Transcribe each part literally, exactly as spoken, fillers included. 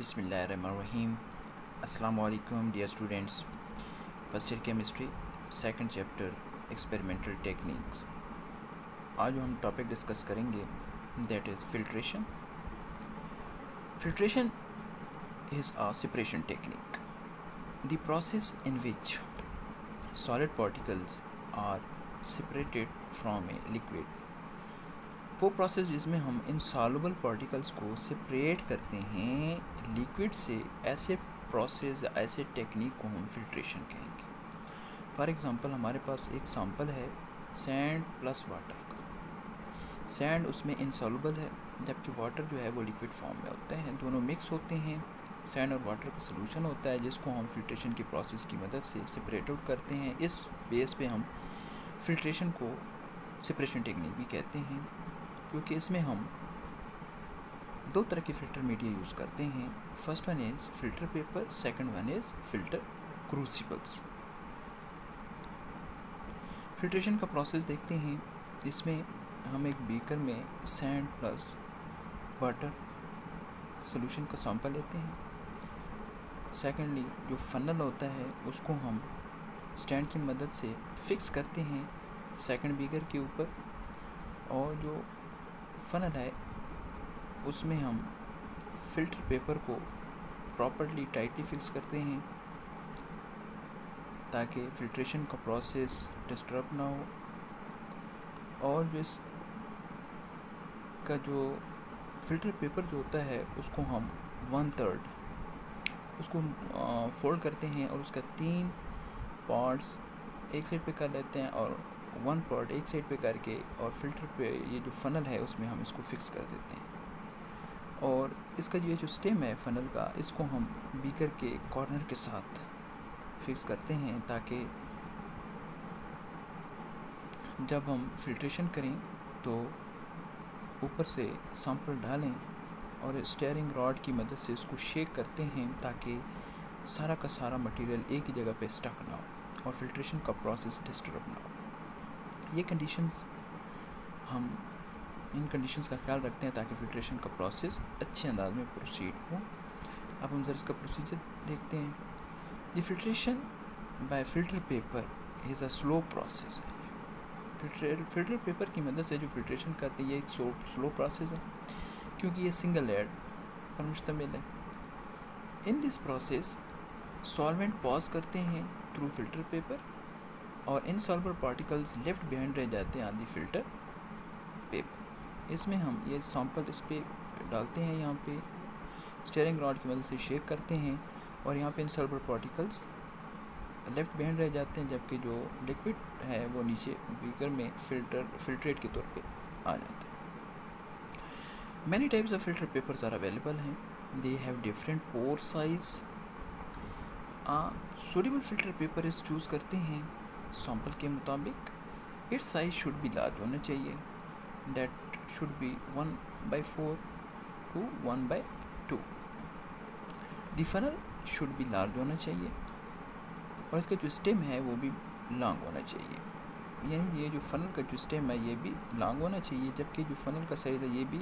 बिस्मिल्लाहिर्रहमानिर्रहीम। अस्सलाम वालेकुम dear students. First year chemistry second chapter experimental techniques. आज हम टॉपिक डिस्कस करेंगे that is filtration. Filtration is a separation technique, the process in which solid particles are separated from a liquid. वो process जिसमें हम insoluble particles को separate करते हैं liquid से, ऐसे प्रोसेस ऐसे टेक्निक को हम फिल्ट्रेशन कहेंगे। फॉर एग्जांपल हमारे पास एक सैंपल है सैंड प्लस वाटर का। सैंड उसमें इनसॉल्युबल है जबकि वाटर जो है वो लिक्विड फॉर्म में होते हैं, दोनों मिक्स होते हैं। सैंड और वाटर का सोलूशन होता है जिसको हम फिल्ट्रेशन की प्रोसेस की मदद से सेपरेट आउट करते हैं। इस बेस पर हम फिल्ट्रेशन को सेपरेशन टेक्निक भी कहते हैं, क्योंकि इसमें हम दो तरह के फ़िल्टर मीडिया यूज़ करते हैं। First one is filter paper, second one is filter crucibles. Filtration का प्रोसेस देखते हैं। इसमें हम एक बीकर में सैंड प्लस वाटर सॉल्यूशन का सैंपल लेते हैं। सेकंडली जो फनल होता है उसको हम स्टैंड की मदद से फिक्स करते हैं सेकंड बीकर के ऊपर, और जो फनल है उसमें हम फिल्टर पेपर को प्रॉपर्ली टाइटली फिक्स करते हैं ताकि फिल्ट्रेशन का प्रोसेस डिस्टर्ब ना हो। और जो इसका जो फिल्टर पेपर जो होता है उसको हम वन थर्ड उसको फोल्ड करते हैं और उसका तीन पार्ट्स एक साइड पे कर लेते हैं और वन पार्ट एक साइड पे करके और फिल्टर पे ये जो फनल है उसमें हम इसको फिक्स कर देते हैं। और इसका जो ये जो स्टेम है फनल का, इसको हम बीकर के कॉर्नर के साथ फिक्स करते हैं ताकि जब हम फिल्ट्रेशन करें तो ऊपर से सैंपल डालें और स्टीयरिंग रॉड की मदद से इसको शेक करते हैं ताकि सारा का सारा मटेरियल एक ही जगह पे स्टक ना हो और फिल्ट्रेशन का प्रोसेस डिस्टर्ब ना हो। ये कंडीशंस हम इन कंडीशंस का ख्याल रखते हैं ताकि फिल्ट्रेशन का प्रोसेस अच्छे अंदाज में प्रोसीड हो। अब हम जरा इसका प्रोसीजर देखते हैं। ये filtration by filter paper is a slow process है। फिल्टर फिल्टर पेपर की मदद से जो फिल्ट्रेशन करते हैं ये एक स्लो स्लो प्रोसेस है क्योंकि ये सिंगल लेयर पर मुश्तमिल है। In this process solvent pause करते हैं थ्रू फिल्टर पेपर और इनसॉल्युबल पार्टिकल्स लेफ्ट बिहाइंड रह जाते हैं ऑन द फिल्टर पेपर। इसमें हम ये सैंपल इस पर डालते हैं, यहाँ पे स्टीयरिंग रॉड की मदद से शेक करते हैं और यहाँ पे इनसॉल्युबल पार्टिकल्स लेफ्ट बिहाइंड रह जाते हैं जबकि जो लिक्विड है वो नीचे बीकर में फिल्टर फिल्ट्रेट के तौर पे आ जाता है। Many types of filter papers are available हैं। They have different pore size. Soluble filter paper इस चूज़ करते हैं सैंपल के मुताबिक। Its size should be large होना चाहिए, that should be one by four to one by two. The funnel should be large होना चाहिए और इसका जो स्टेम है वो भी लॉन्ग होना चाहिए, यानी ये जो फनल का जो स्टेम है ये भी लॉन्ग होना चाहिए जबकि जो फनल का साइज़ है ये भी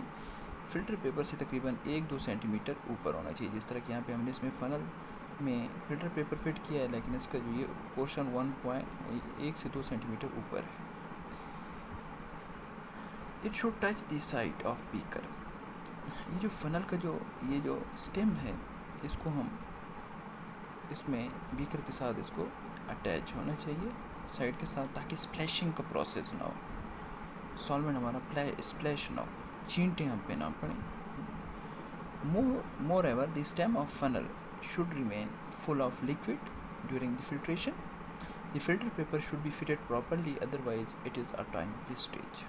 फिल्टर पेपर से तकरीबन एक दो सेंटीमीटर ऊपर होना चाहिए। जिस तरह कि यहाँ पे हमने इसमें फनल में फिल्टर पेपर फिट किया है लेकिन इसका जो ये पोर्शन वन पॉइंट एक से दो सेंटीमीटर ऊपर है। It should touch the side of beaker. ये जो फनल का जो ये जो स्टेम है इसको हम इसमें बीकर के साथ इसको अटैच होना चाहिए साइड के साथ ताकि स्प्लैशिंग का प्रोसेस ना हो, सॉल्वेंट हमारा स्प्लैश ना हो, चींटे हम पे ना पड़े। Moreover the stem of funnel should remain full of liquid during the filtration. The filter paper should be fitted properly, otherwise it is a time wastage.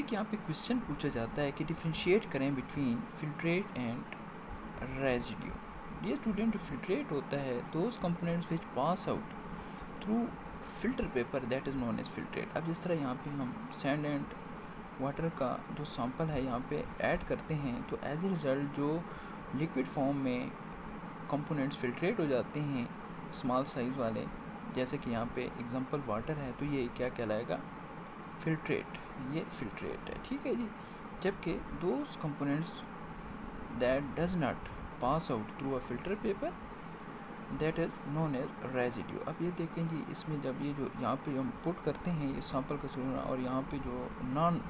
एक यहाँ पे क्वेश्चन पूछा जाता है कि डिफ्रेंशिएट करें बिटवीन फिल्ट्रेट एंड रेजिड्यू। ये student जो फिल्ट्रेट होता है those components which pass out through filter paper that is known as filtrate. अब जिस तरह यहाँ पे हम sand and water का जो सैंपल है यहाँ पे ऐड करते हैं तो एज ए रिज़ल्ट जो लिक्विड फॉर्म में कंपोनेंट्स फिल्ट्रेट हो जाते हैं स्मॉल साइज़ वाले, जैसे कि यहाँ पे एग्जांपल वाटर है तो ये क्या कहलाएगा फिल्ट्रेट, ये फिल्ट्रेट है, ठीक है जी। जबकि those components that does not pass out through a filter paper that is known as residue। अब ये देखें जी, इसमें जब ये जो यहाँ पे हम पुट करते हैं ये सैंपल का सोलूना और यहाँ पे जो नॉन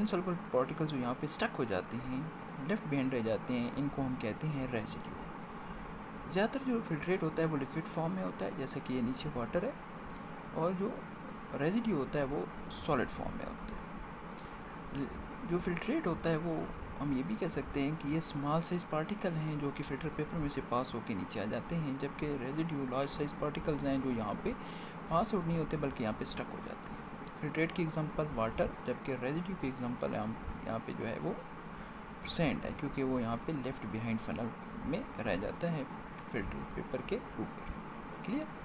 इनसॉल्युबल पार्टिकल्स जो यहाँ पे स्टक हो जाते हैं, लेफ्ट बिहाइंड रह जाते हैं, इनको हम कहते हैं रेजिड्यू। ज़्यादातर जो फिल्ट्रेट होता है वो लिक्विड फॉर्म में होता है, जैसे कि ये नीचे वाटर है, और जो रेजिड्यू होता है वो सॉलिड फॉर्म में होता है। जो फिल्ट्रेट होता है वो हम ये भी कह सकते हैं कि ये स्मॉल साइज़ पार्टिकल हैं जो कि फिल्टर पेपर में से पास होकर नीचे आ जाते हैं, जबकि रेजिड्यू लार्ज साइज़ पार्टिकल्स हैं जो यहाँ पे पास आउट नहीं होते बल्कि यहाँ पे स्टक हो जाते हैं। फिल्ट्रेट की एग्जांपल वाटर, जबकि रेजिड्यू की एग्जांपल हम यहाँ पे जो है वो सैंड है, क्योंकि वो यहाँ पर लेफ्ट बिहाइंड फनल में रह जाता है फिल्टर पेपर के ऊपर। क्लियर।